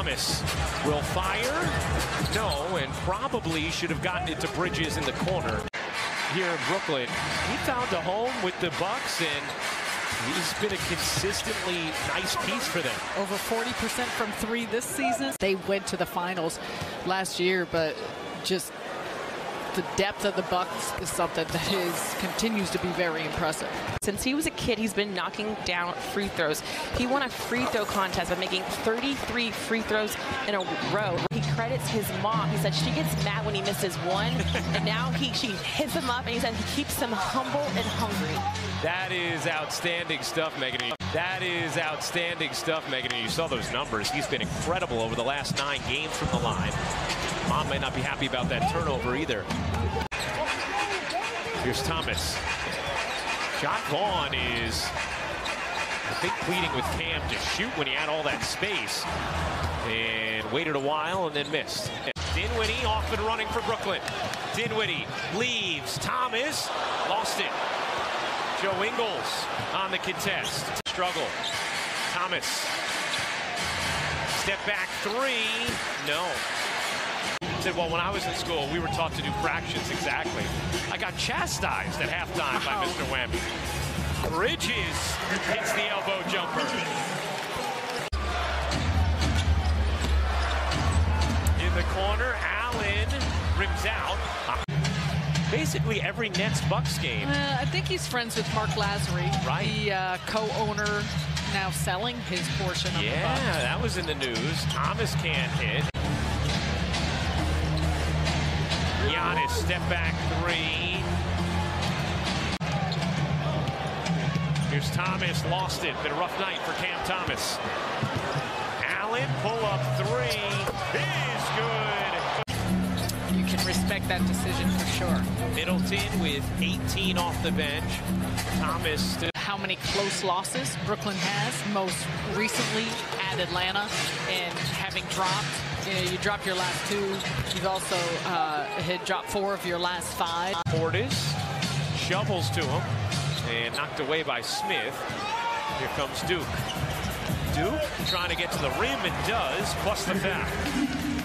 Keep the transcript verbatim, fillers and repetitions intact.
Thomas will fire. No, and probably should have gotten it to Bridges in the corner. Here in Brooklyn, he found a home with the Bucks, and he's been a consistently nice piece for them. Over forty percent from three this season. They went to the finals last year, but just the depth of the Bucks is something that is continues to be very impressive. Since he was a kid, he's been knocking down free throws. He won a free throw contest by making thirty-three free throws in a row. He credits his mom. He said she gets mad when he misses one, and now he she hits him up, and he said he keeps him humble and hungry. That is outstanding stuff, Megan. That is outstanding stuff, Megan. You saw those numbers. He's been incredible over the last nine games from the line. Mom may not be happy about that turnover either. Here's Thomas. Shot Vaughn is, I think, pleading with Cam to shoot when he had all that space. And waited a while and then missed. Dinwiddie off and running for Brooklyn. Dinwiddie leaves. Thomas lost it. Joe Ingles on the contest. Struggle. Thomas. Step back three. No. Said, well, when I was in school, we were taught to do fractions. Exactly. I got chastised at halftime wow. by Mister Whammy. Bridges hits the elbow jumper. In the corner, Allen rips out. Basically every Nets Bucks game. Uh, I think he's friends with Mark Lassery, right? The uh, co-owner, now selling his portion of yeah, the Bucks. Yeah, that was in the news. Thomas can't hit. Giannis, step back three. Here's Thomas, lost it. Been a rough night for Cam Thomas. Allen, pull up three. Is good. You can respect that decision for sure. Middleton with eighteen off the bench. Thomas. How many close losses Brooklyn has, most recently at Atlanta, and having dropped. You know, you dropped your last two. You've also uh, had dropped four of your last five. Portis shovels to him and knocked away by Smith. Here comes Duke. Duke trying to get to the rim and does, plus the foul.